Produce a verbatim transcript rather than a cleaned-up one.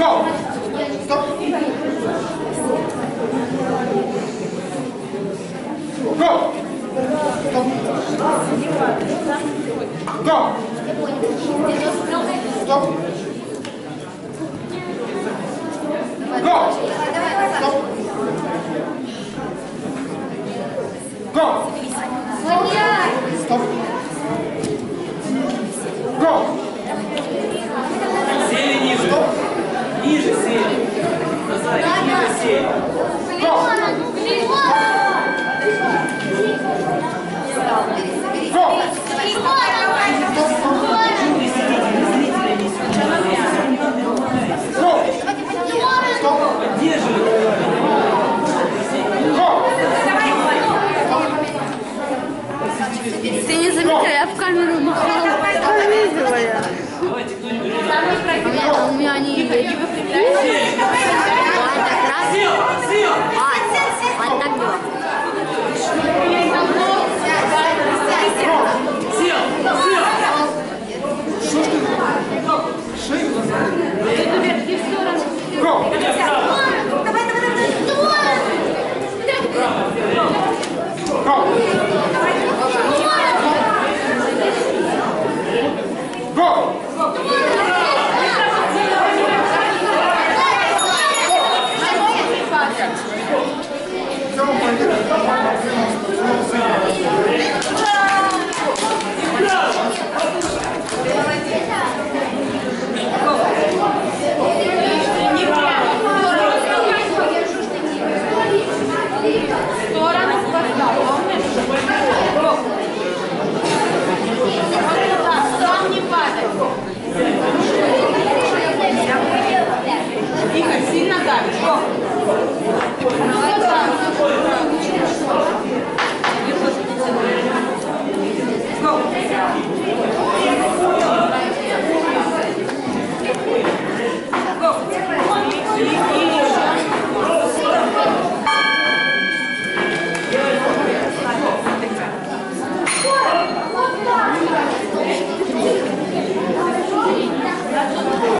Go! Stop! Go! Stop! Go! Stop! Go! Stop! Go! Stop! Go! Сели ниже. Стоп. Ниже сели. Назад, ниже сели. Го! Го! Ты не заметила, я в камеру махала, не видела я. Давайте кто-нибудь. У меня они...